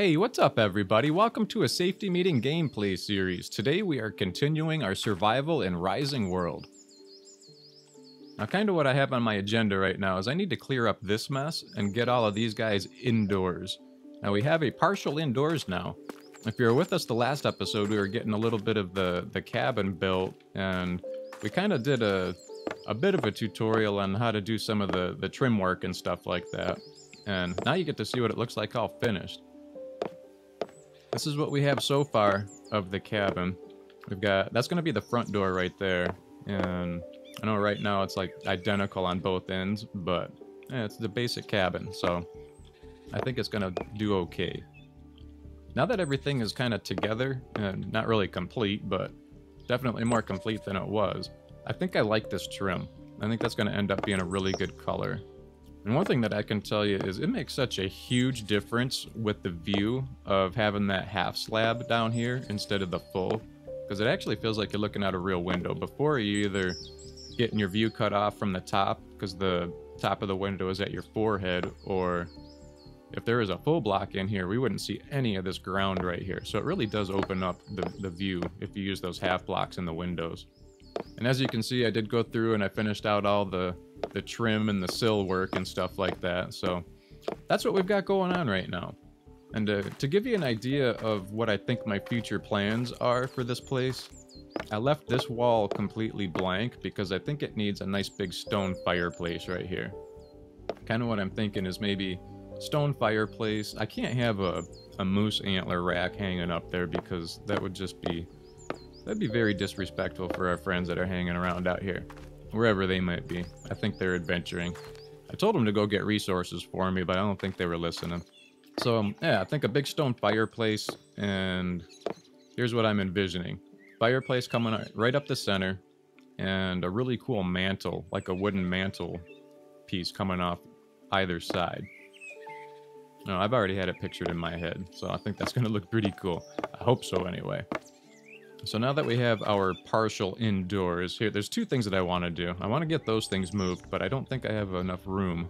Hey, what's up everybody? Welcome to a Safety Meeting gameplay series. Today we are continuing our survival in Rising World. Now kind of what I have on my agenda right now is I need to clear up this mess and get all of these guys indoors. Now we have a partial indoors now. If you were with us the last episode, we were getting a little bit of the cabin built, and we kind of did a bit of a tutorial on how to do some of the trim work and stuff like that. And now you get to see what it looks like all finished. This is what we have so far of the cabin. We've got, that's going to be the front door right there. And I know right now it's like identical on both ends, but yeah, it's the basic cabin. So I think it's going to do okay. Now that everything is kind of together, and not really complete, but definitely more complete than it was, I think I like this trim. I think that's going to end up being a really good color. And one thing that I can tell you is it makes such a huge difference with the view of having that half slab down here instead of the full, because it actually feels like you're looking out a real window. Before, you either getting your view cut off from the top because the top of the window is at your forehead, or if there is a full block in here, we wouldn't see any of this ground right here. So it really does open up the view if you use those half blocks in the windows. And as you can see, I did go through and I finished out all the trim and the sill work and stuff like that. So that's what we've got going on right now. And to give you an idea of what I think my future plans are for this place, I left this wall completely blank because I think it needs a nice big stone fireplace right here. Kind of what I'm thinking is maybe stone fireplace. I can't have a moose antler rack hanging up there because that would just be, that'd be very disrespectful for our friends that are hanging around out here, wherever they might be. I think they're adventuring. I told them to go get resources for me, but I don't think they were listening. So yeah, I think a big stone fireplace, and here's what I'm envisioning. Fireplace coming right up the center, and a really cool mantle, like a wooden mantle piece coming off either side. No, I've already had it pictured in my head, so I think that's gonna look pretty cool. I hope so anyway. So now that we have our partial indoors here, there's two things that I want to do. I want to get those things moved, but I don't think I have enough room.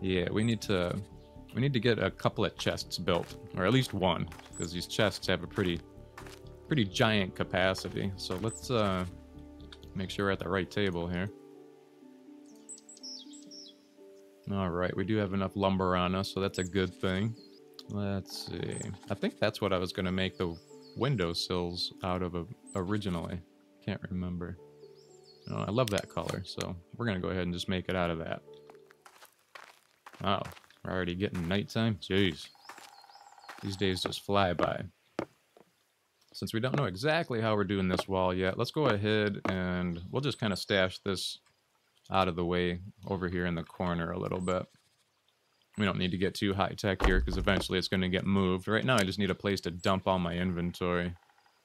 Yeah, we need to get a couple of chests built, or at least one, because these chests have a pretty giant capacity. So let's make sure we're at the right table here. All right, we do have enough lumber on us, so that's a good thing. Let's see. I think that's what I was going to make the windowsills out of originally. Can't remember. Oh, I love that color, so we're gonna go ahead and just make it out of that. Wow, we're already getting nighttime. Jeez, these days just fly by. Since we don't know exactly how we're doing this wall yet, let's go ahead and we'll just kind of stash this out of the way over here in the corner a little bit. We don't need to get too high-tech here because eventually it's going to get moved. Right now I just need a place to dump all my inventory.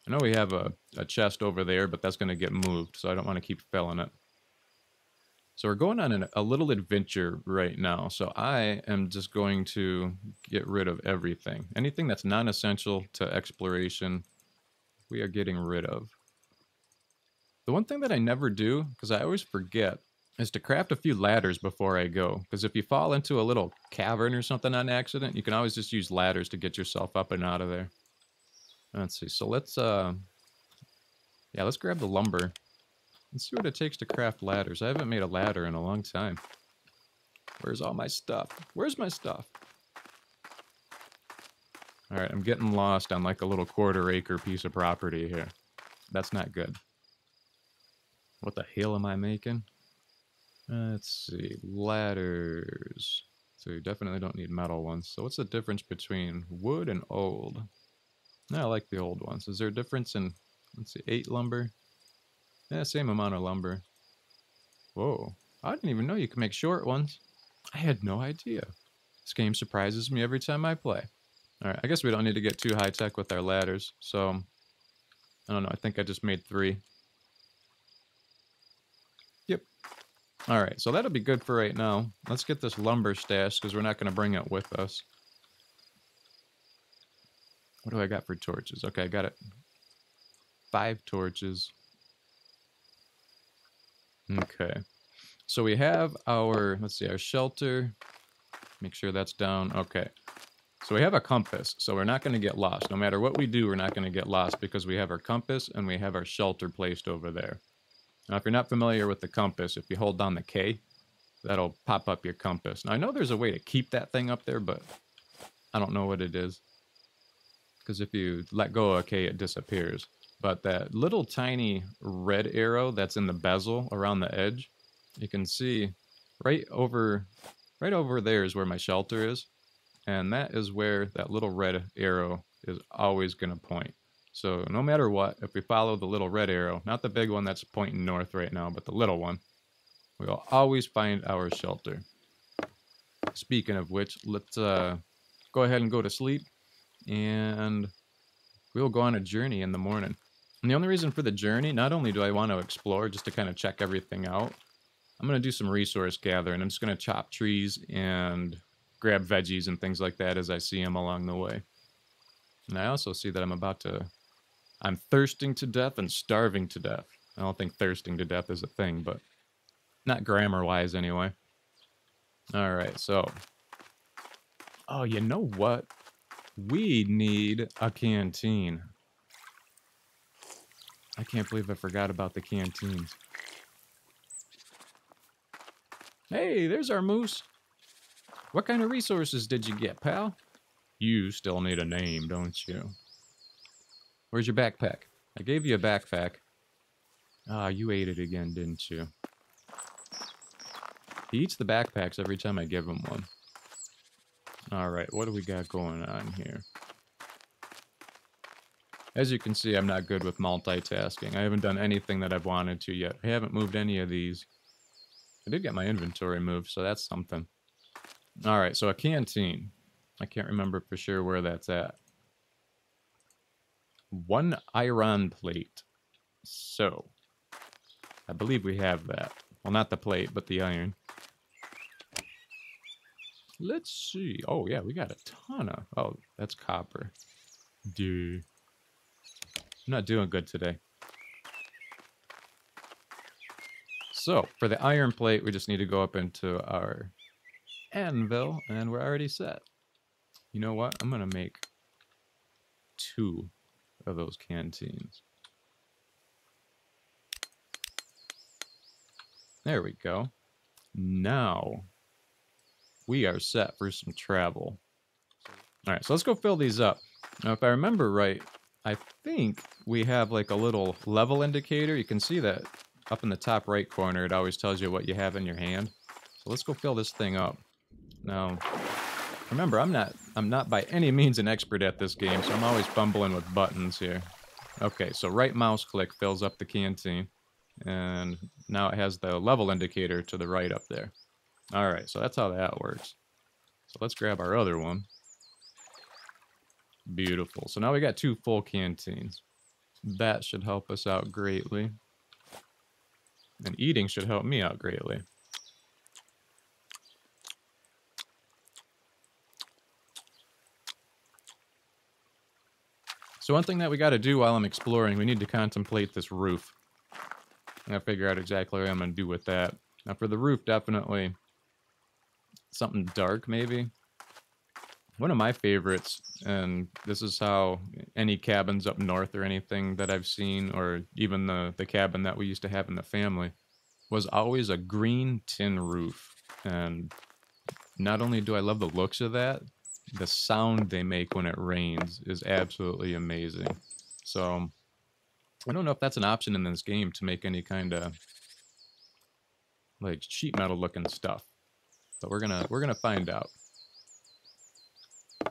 I know we have a chest over there, but that's going to get moved, so I don't want to keep filling it. So we're going on a little adventure right now, so I am just going to get rid of everything. Anything that's non-essential to exploration, we are getting rid of. The one thing that I never do, because I always forget, is to craft a few ladders before I go. Because if you fall into a little cavern or something on accident, you can always just use ladders to get yourself up and out of there. Let's see, so let's grab the lumber. Let's see what it takes to craft ladders. I haven't made a ladder in a long time. Where's all my stuff? Where's my stuff? All right, I'm getting lost on like a little quarter-acre piece of property here. That's not good. What the hell am I making? Let's see, ladders. So you definitely don't need metal ones. So what's the difference between wood and old? No, I like the old ones. Is there a difference in, let's see, 8 lumber? Yeah, same amount of lumber. Whoa, I didn't even know you could make short ones. I had no idea. This game surprises me every time I play. All right, I guess we don't need to get too high tech with our ladders. So, I don't know, I think I just made 3. Yep. All right, so that'll be good for right now. Let's get this lumber stashed because we're not going to bring it with us. What do I got for torches? Okay, I got it. 5 torches. Okay. So we have our, let's see, our shelter. Make sure that's down. Okay. So we have a compass, so we're not going to get lost. No matter what we do, we're not going to get lost because we have our compass and we have our shelter placed over there. Now, if you're not familiar with the compass, if you hold down the K, that'll pop up your compass. Now, I know there's a way to keep that thing up there, but I don't know what it is. Because if you let go of a K, it disappears. But that little tiny red arrow that's in the bezel around the edge, you can see right over there is where my shelter is. And that is where that little red arrow is always going to point. So no matter what, if we follow the little red arrow, not the big one that's pointing north right now, but the little one, we will always find our shelter. Speaking of which, let's go ahead and go to sleep, and we'll go on a journey in the morning. And the only reason for the journey, not only do I want to explore just to kind of check everything out, I'm going to do some resource gathering. I'm just going to chop trees and grab veggies and things like that as I see them along the way. And I also see that I'm thirsting to death and starving to death. I don't think thirsting to death is a thing, but not grammar-wise anyway. All right, so, oh, you know what? We need a canteen. I can't believe I forgot about the canteens. Hey, there's our moose. What kind of resources did you get, pal? You still need a name, don't you? Where's your backpack? I gave you a backpack. Ah, you ate it again, didn't you? He eats the backpacks every time I give him one. Alright, what do we got going on here? As you can see, I'm not good with multitasking. I haven't done anything that I've wanted to yet. I haven't moved any of these. I did get my inventory moved, so that's something. All right, so a canteen. I can't remember for sure where that's at. One iron plate. So, I believe we have that. Well, not the plate, but the iron. Let's see. Oh, yeah, we got a ton of... Oh, that's copper. Dude. I'm not doing good today. So, for the iron plate, we just need to go up into our... anvil, and we're already set. You know what? I'm gonna make 2 of those canteens. There we go. Now we are set for some travel. All right, so let's go fill these up. Now, if I remember right, I think we have like a little level indicator. You can see that up in the top right corner. It always tells you what you have in your hand. So let's go fill this thing up. Now, remember, I'm not by any means an expert at this game, so I'm always fumbling with buttons here. Okay, so right mouse click fills up the canteen, and now it has the level indicator to the right up there. All right, so that's how that works. So let's grab our other one. Beautiful. So now we got 2 full canteens. That should help us out greatly. And eating should help me out greatly. So one thing that we got to do while I'm exploring, we need to contemplate this roof. I'm going to figure out exactly what I'm going to do with that. Now for the roof, definitely something dark maybe. One of my favorites, and this is how any cabins up north or anything that I've seen, or even the cabin that we used to have in the family, was always a green tin roof. And not only do I love the looks of that, the sound they make when it rains is absolutely amazing. So, I don't know if that's an option in this game to make any kind of like sheet metal looking stuff, but we're gonna find out.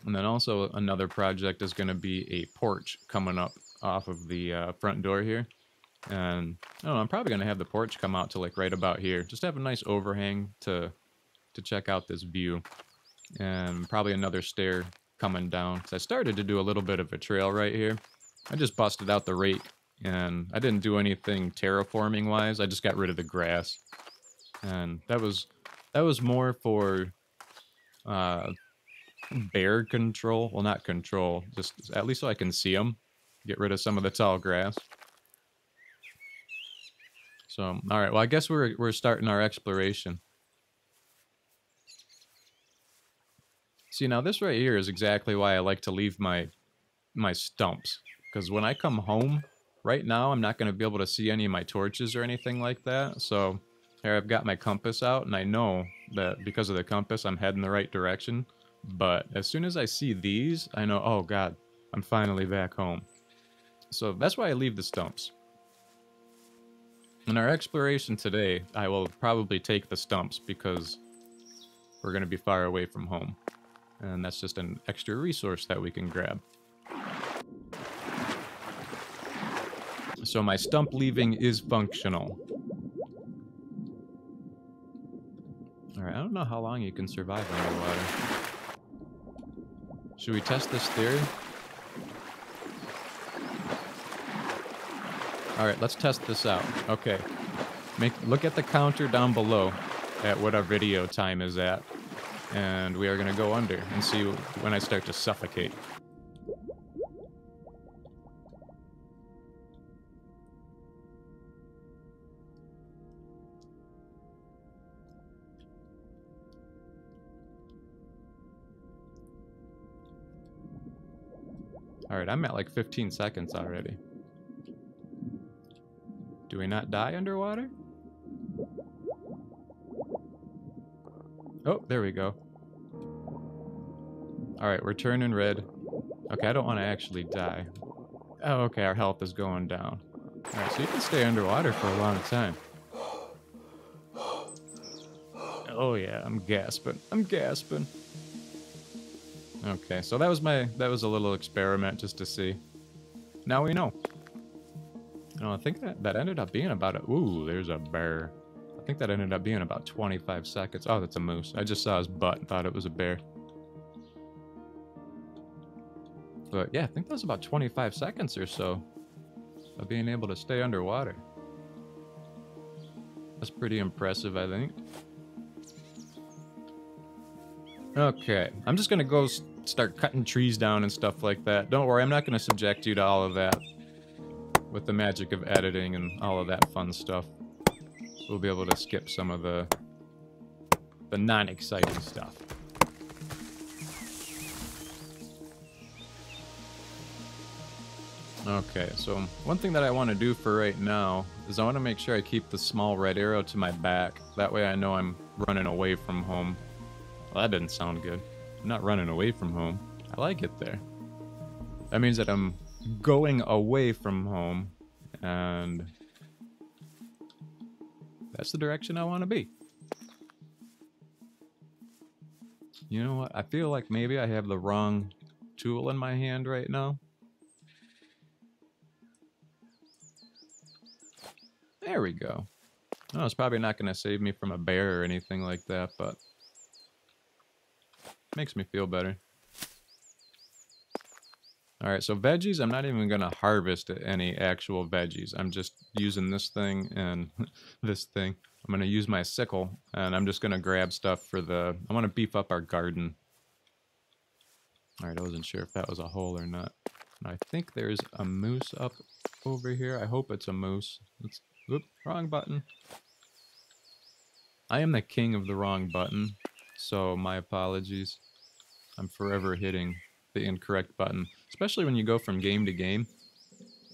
And then also another project is gonna be a porch coming up off of the front door here, and I don't know, I'm probably gonna have the porch come out to like right about here. Just have a nice overhang to check out this view. And probably another stair coming down. So I started to do a little bit of a trail right here. I just busted out the rake, and I didn't do anything terraforming wise. I just got rid of the grass, and that was more for bear control. Well, not control, just at least so I can see them. Get rid of some of the tall grass. So, all right. Well, I guess we're starting our exploration. See, now this right here is exactly why I like to leave my stumps, because when I come home right now, I'm not going to be able to see any of my torches or anything like that. So here I've got my compass out, and I know that because of the compass, I'm heading the right direction. But as soon as I see these, I know, oh God, I'm finally back home. So that's why I leave the stumps. In our exploration today, I will probably take the stumps because we're going to be far away from home. And that's just an extra resource that we can grab. So my stump leaving is functional. Alright, I don't know how long you can survive underwater. Should we test this theory? Alright, let's test this out. Okay. Look at the counter down below at what our video time is at. And we are going to go under and see when I start to suffocate. Alright, I'm at like 15 seconds already. Do we not die underwater? Oh, there we go. Alright, we're turning red. Okay, I don't want to actually die. Oh, okay, our health is going down. Alright, so you can stay underwater for a long time. Oh yeah, I'm gasping. I'm gasping. Okay, so that was a little experiment just to see. Now we know. No, I think that ended up being about a... Ooh, there's a bear. I think that ended up being about 25 seconds. Oh, that's a moose. I just saw his butt and thought it was a bear. But yeah, I think that was about 25 seconds or so of being able to stay underwater. That's pretty impressive, I think. Okay, I'm just gonna go start cutting trees down and stuff like that. Don't worry, I'm not gonna subject you to all of that with the magic of editing and all of that fun stuff. We'll be able to skip some of the non-exciting stuff. Okay, so one thing that I want to do for right now is I want to make sure I keep the small red arrow to my back. That way I know I'm running away from home. Well, that didn't sound good. I'm not running away from home. I like it there. That means that I'm going away from home, and that's the direction I want to be. You know what? I feel like maybe I have the wrong tool in my hand right now. There we go. Oh, it's probably not going to save me from a bear or anything like that, but it makes me feel better. Alright, so veggies, I'm not even going to harvest any actual veggies. I'm just using this thing and this thing. I'm going to use my sickle, and I'm just going to grab stuff for the... I want to beef up our garden. Alright, I wasn't sure if that was a hole or not. And I think there's a moose up over here. I hope it's a moose. It's, whoop, wrong button. I am the king of the wrong button, so my apologies. I'm forever hitting the incorrect button, especially when you go from game to game.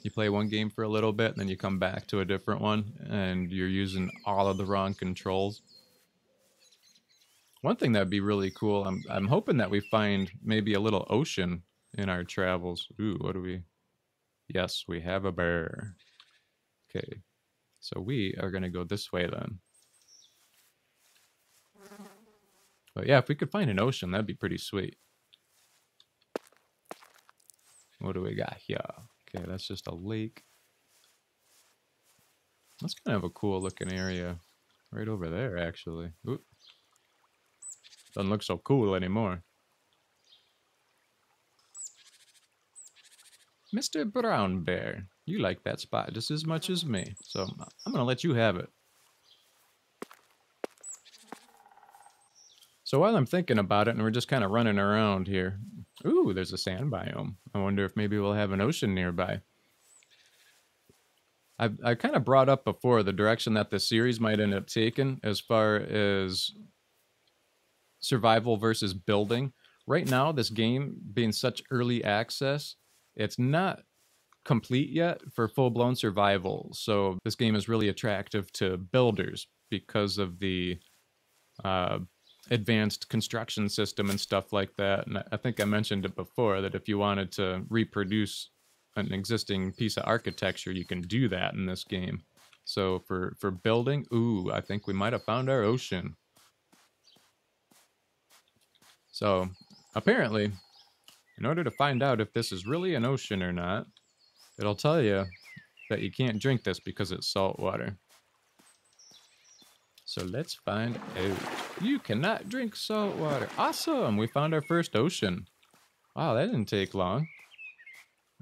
You play one game for a little bit, and then you come back to a different one, and you're using all of the wrong controls. One thing that would be really cool, I'm hoping that we find maybe a little ocean in our travels. Ooh, what do we... Yes, we have a bear. Okay, so we are going to go this way then. But yeah, if we could find an ocean, that'd be pretty sweet. What do we got here? Okay, that's just a lake. That's kind of a cool looking area. Right over there, actually. Oop. Doesn't look so cool anymore. Mr. Brown Bear, you like that spot just as much as me, so I'm going to let you have it. So while I'm thinking about it, and we're just kind of running around here, ooh, there's a sand biome. I wonder if maybe we'll have an ocean nearby. I kind of brought up before the direction that the series might end up taking as far as survival versus building. right now, this game being such early access, it's not complete yet for full-blown survival. So this game is really attractive to builders because of the advanced construction system and stuff like that. And I think I mentioned it before that if you wanted to reproduce an existing piece of architecture, you can do that in this game. So for building, ooh, I think we might have found our ocean. So apparently, in order to find out if this is really an ocean or not, it'll tell you that you can't drink this because it's salt water. So let's find out. You cannot drink salt water. Awesome! We found our first ocean. Wow, that didn't take long.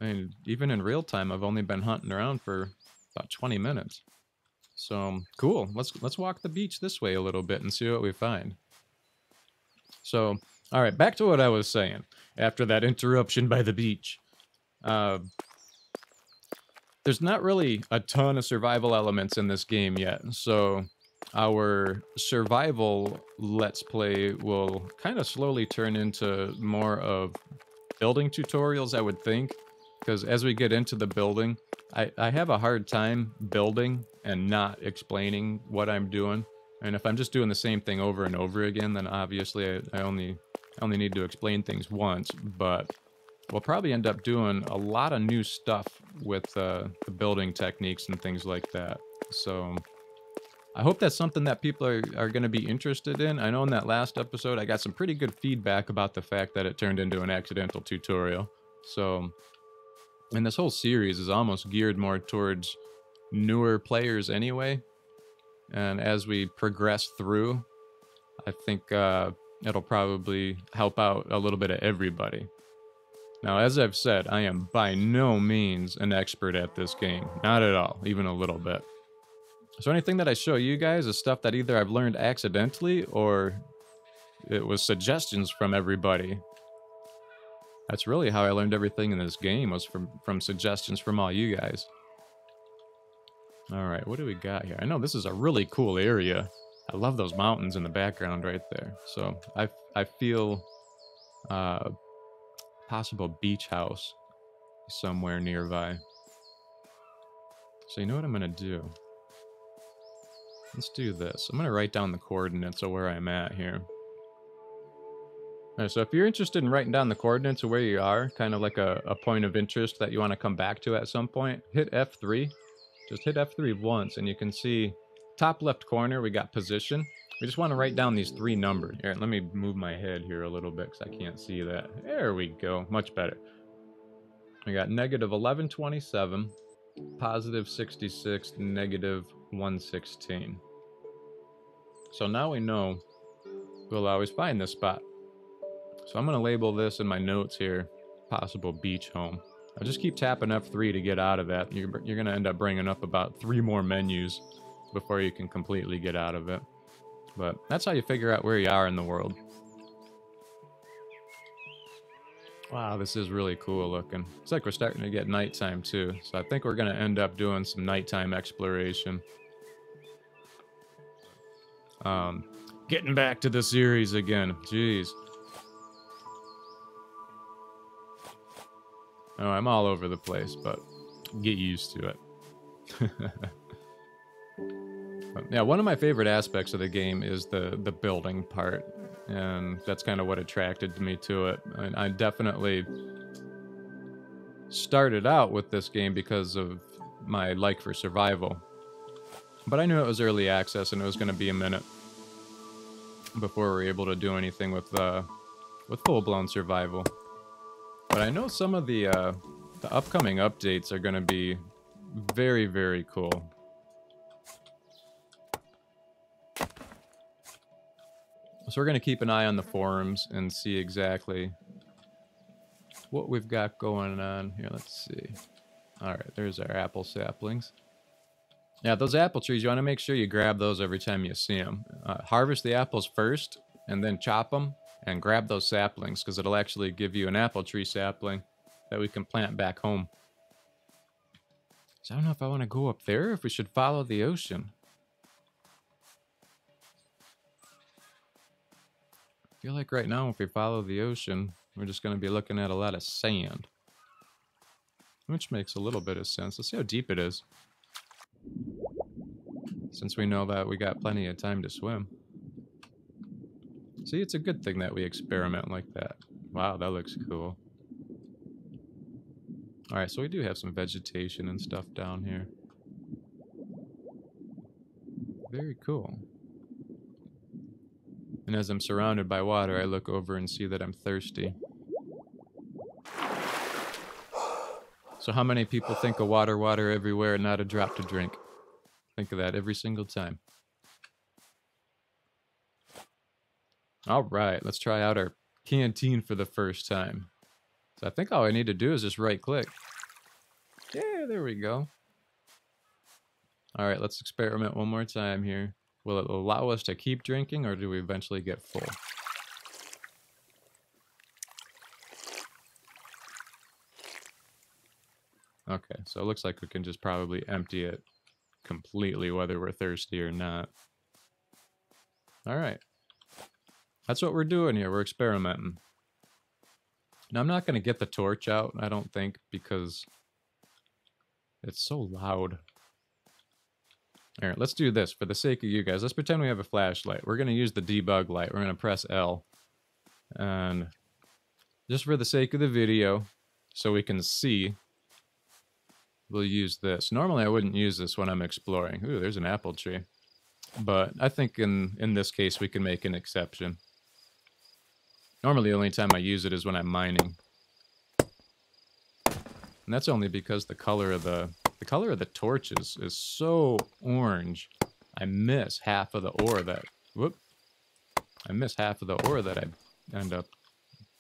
I mean, even in real time, I've only been hunting around for about 20 minutes. So cool. Let's walk the beach this way a little bit and see what we find. So, all right, back to what I was saying after that interruption by the beach. There's not really a ton of survival elements in this game yet, so our survival let's play will kind of slowly turn into more of building tutorials, I would think, because as we get into the building, I have a hard time building and not explaining what I'm doing. And if I'm just doing the same thing over and over again, then obviously I only need to explain things once. But we'll probably end up doing a lot of new stuff with the building techniques and things like that. So I hope that's something that people are going to be interested in. I know in that last episode, I got some pretty good feedback about the fact that it turned into an accidental tutorial. So, and this whole series is almost geared more towards newer players anyway. And as we progress through, I think it'll probably help out a little bit of everybody. Now, as I've said, I am by no means an expert at this game. Not at all, even a little bit. So anything that I show you guys is stuff that either I've learned accidentally or it was suggestions from everybody. That's really how I learned everything in this game, was from suggestions from all you guys. All right, what do we got here? I know this is a really cool area. I love those mountains in the background right there. So I feel possible beach house somewhere nearby. So you know what I'm gonna do? Let's do this. I'm going to write down the coordinates of where I'm at here. All right, so if you're interested in writing down the coordinates of where you are, kind of like a point of interest that you want to come back to at some point, hit F3. Just hit F3 once, and you can see top left corner, we got position. We just want to write down these three numbers. Here, let me move my head here a little bit because I can't see that. There we go. Much better. We got negative 1127, positive 66, negative 116. So now we know we'll always find this spot. So I'm going to label this in my notes here, possible beach home. I'll just keep tapping F3 to get out of that. You're going to end up bringing up about 3 more menus before you can completely get out of it. But that's how you figure out where you are in the world. Wow, this is really cool looking. It's like we're starting to get nighttime too, so I think we're going to end up doing some nighttime exploration. Getting back to the series again, jeez. Oh, I'm all over the place, but get used to it. Yeah, one of my favorite aspects of the game is the building part. And that's kind of what attracted me to it. I definitely started out with this game because of my like for survival. But I knew it was early access and it was going to be a minute before we were able to do anything with full-blown survival. But I know some of the upcoming updates are going to be very, very cool. So we're going to keep an eye on the forums and see exactly what we've got going on here. Let's see. All right, there's our apple saplings. Now, those apple trees, you want to make sure you grab those every time you see them. Harvest the apples first and then chop them and grab those saplings because it'll actually give you an apple tree sapling that we can plant back home. So I don't know if I want to go up there or if we should follow the ocean. feel like right now, if we follow the ocean, we're just going to be looking at a lot of sand. Which makes a little bit of sense. Let's see how deep it is. Since we know that, we got plenty of time to swim. See, it's a good thing that we experiment like that. Wow, that looks cool. Alright, so we do have some vegetation and stuff down here. Very cool. And as I'm surrounded by water, I look over and see that I'm thirsty. So how many people think of water, water everywhere, and not a drop to drink? Think of that every single time. Alright, let's try out our canteen for the first time. So I think all I need to do is just right click. Yeah, there we go. Alright, let's experiment one more time here. Will it allow us to keep drinking, or do we eventually get full? Okay, so it looks like we can just probably empty it completely, whether we're thirsty or not. Alright. That's what we're doing here. We're experimenting. Now, I'm not going to get the torch out, I don't think, because it's so loud. All right, let's do this. For the sake of you guys, let's pretend we have a flashlight. We're going to use the debug light. We're going to press L. And just for the sake of the video, so we can see, we'll use this. Normally, I wouldn't use this when I'm exploring. Ooh, there's an apple tree. But I think in this case, we can make an exception. Normally, the only time I use it is when I'm mining. And that's only because the color of the torches is so orange. I miss half of the ore that I end up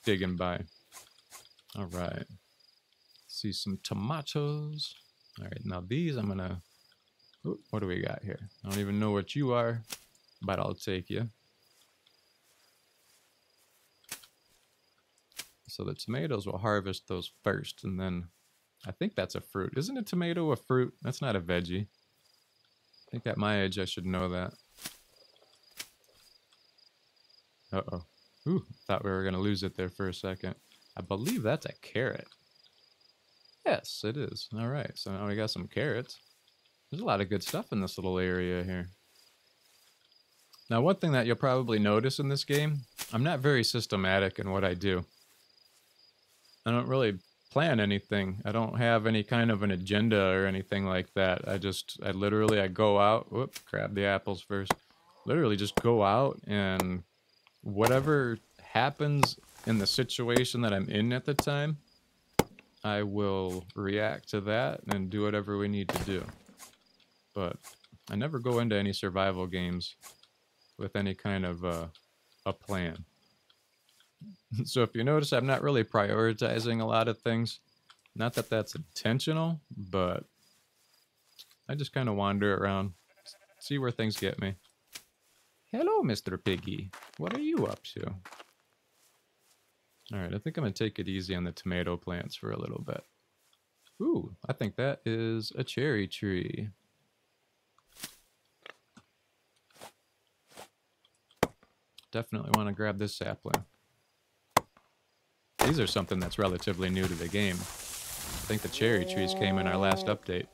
digging by. All right. See some tomatoes. All right, now these I'm gonna. Ooh, what do we got here? I don't even know what you are, but I'll take you. So the tomatoes will harvest those first, and then I think that's a fruit. Isn't a tomato a fruit? That's not a veggie. I think at my age I should know that. Uh-oh. Ooh, thought we were going to lose it there for a second. I believe that's a carrot. Yes, it is. All right, so now we got some carrots. There's a lot of good stuff in this little area here. Now, one thing that you'll probably notice in this game, I'm not very systematic in what I do. I don't really plan anything. I don't have any kind of an agenda or anything like that. I literally, I go out, whoop, grab the apples first. Literally just go out, and whatever happens in the situation that I'm in at the time, I will react to that and do whatever we need to do. But I never go into any survival games with any kind of a plan. So if you notice, I'm not really prioritizing a lot of things. Not that that's intentional, but I just kind of wander around, see where things get me. Hello, Mr. Piggy. What are you up to? All right, I think I'm going to take it easy on the tomato plants for a little bit. Ooh, I think that is a cherry tree. Definitely want to grab this sapling. These are something that's relatively new to the game. I think the cherry trees came in our last update.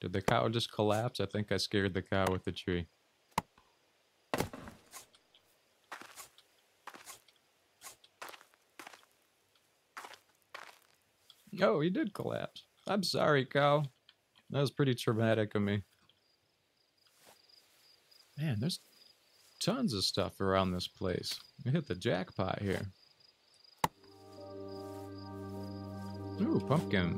Did the cow just collapse? I think I scared the cow with the tree. Oh, he did collapse. I'm sorry, cow. That was pretty traumatic of me. Man, there's tons of stuff around this place. We hit the jackpot here. Ooh, pumpkin.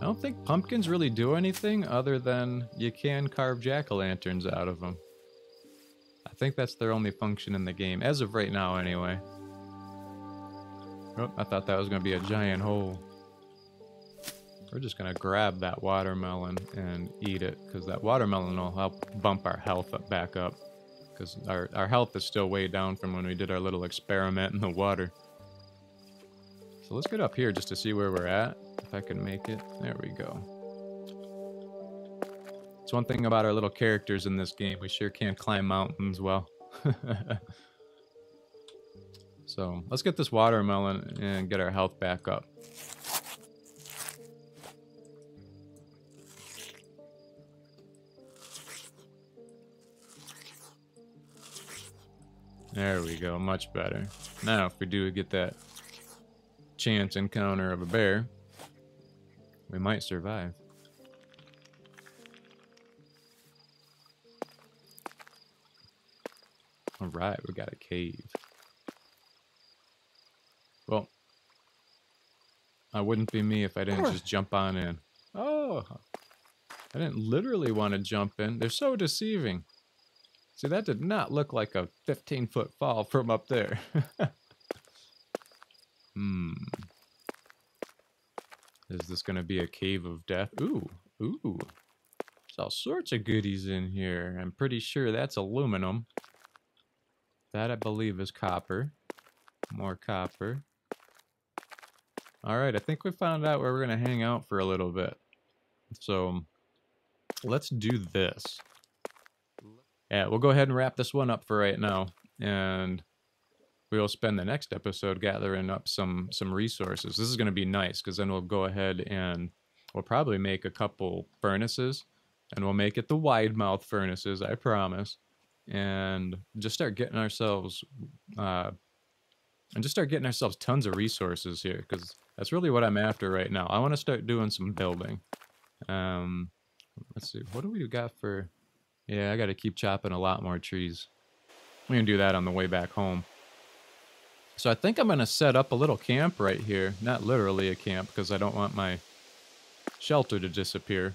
I don't think pumpkins really do anything other than you can carve jack-o'-lanterns out of them. I think that's their only function in the game, as of right now anyway. Oh, I thought that was going to be a giant hole. We're just going to grab that watermelon and eat it, because that watermelon will help bump our health back up. Because our health is still way down from when we did our little experiment in the water. So let's get up here just to see where we're at. If I can make it. There we go. It's one thing about our little characters in this game. We sure can't climb mountains well. So let's get this watermelon and get our health back up. There we go, much better. Now if we do get that chance encounter of a bear, we might survive. All right, we got a cave. Well, I wouldn't be me if I didn't just jump on in. Oh, I didn't literally want to jump in. They're so deceiving. See, that did not look like a 15-foot fall from up there. Is this going to be a cave of death? Ooh. There's all sorts of goodies in here. I'm pretty sure that's aluminum. That, I believe, is copper. More copper. All right, I think we found out where we're going to hang out for a little bit. So let's do this. Yeah, we'll go ahead and wrap this one up for right now, and we'll spend the next episode gathering up some resources. This is going to be nice, because then we'll go ahead and we'll probably make a couple furnaces, and we'll make it the wide mouth furnaces, I promise, and just start getting ourselves tons of resources here, because that's really what I'm after right now. I want to start doing some building. Let's see, what do we got for... Yeah, I got to keep chopping a lot more trees. We can do that on the way back home. So I think I'm going to set up a little camp right here. Not literally a camp, because I don't want my shelter to disappear,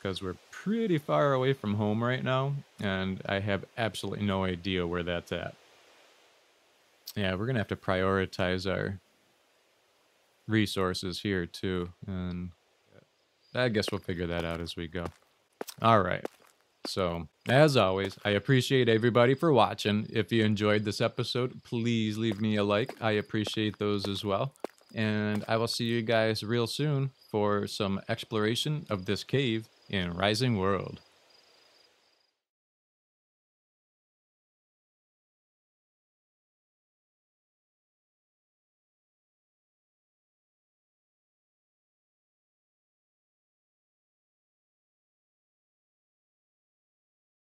because we're pretty far away from home right now, and I have absolutely no idea where that's at. Yeah, we're going to have to prioritize our resources here too, and I guess we'll figure that out as we go. All right. So, as always, I appreciate everybody for watching. If you enjoyed this episode, please leave me a like. I appreciate those as well. And I will see you guys real soon for some exploration of this cave in Rising World.